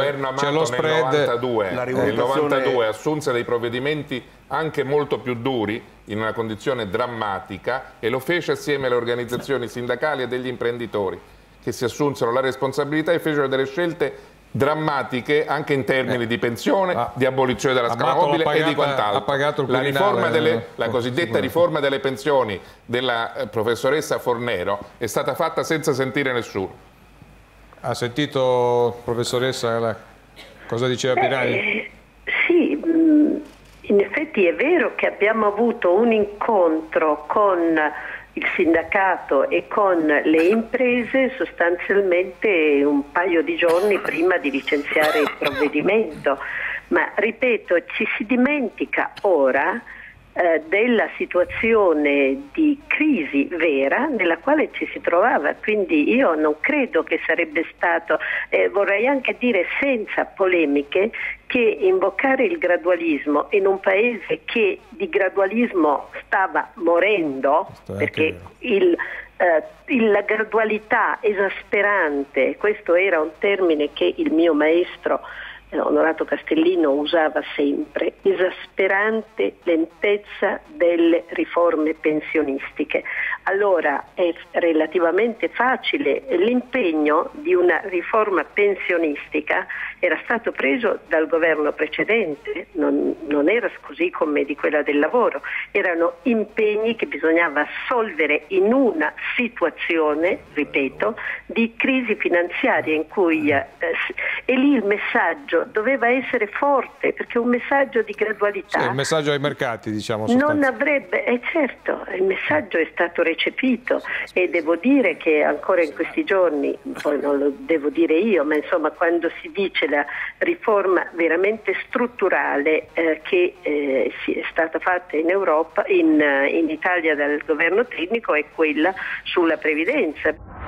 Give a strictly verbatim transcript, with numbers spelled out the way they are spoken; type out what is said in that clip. governo Amato nel novantadue assunse dei provvedimenti anche molto più duri in una condizione drammatica e lo fece assieme alle organizzazioni sindacali e degli imprenditori che si assunsero la responsabilità e fecero delle scelte drammatiche anche in termini eh. di pensione, ah. di abolizione della scala mobile pagata, e di quant'altro. La, riforma delle, la cosiddetta riforma delle pensioni della professoressa Fornero è stata fatta senza sentire nessuno. Ha sentito, professoressa, la... cosa diceva Pirani? Eh, sì, in effetti è vero che abbiamo avuto un incontro con il sindacato e con le imprese sostanzialmente un paio di giorni prima di licenziare il provvedimento, ma ripeto, ci si dimentica ora eh, della situazione di crisi vera nella quale ci si trovava, quindi io non credo che sarebbe stato, eh, vorrei anche dire senza polemiche, che invocare il gradualismo in un paese che di gradualismo stava morendo, perché il, eh, il, la gradualità esasperante, questo era un termine che il mio maestro eh, Onorato Castellino usava sempre, esasperante lentezza delle riforme pensionistiche. Allora è relativamente facile, l'impegno di una riforma pensionistica era stato preso dal governo precedente, non, non era così come di quella del lavoro, erano impegni che bisognava assolvere in una situazione, ripeto, di crisi finanziaria in cui eh, e lì il messaggio doveva essere forte, perché un messaggio di gradualità. Sì, il messaggio ai mercati, diciamo, non avrebbe, eh, certo, il messaggio è stato recepito e devo dire che ancora in questi giorni, poi non lo devo dire io, ma insomma quando si dice la riforma veramente strutturale eh, che eh, è stata fatta in Europa, in, in Italia dal governo tecnico, è quella sulla previdenza.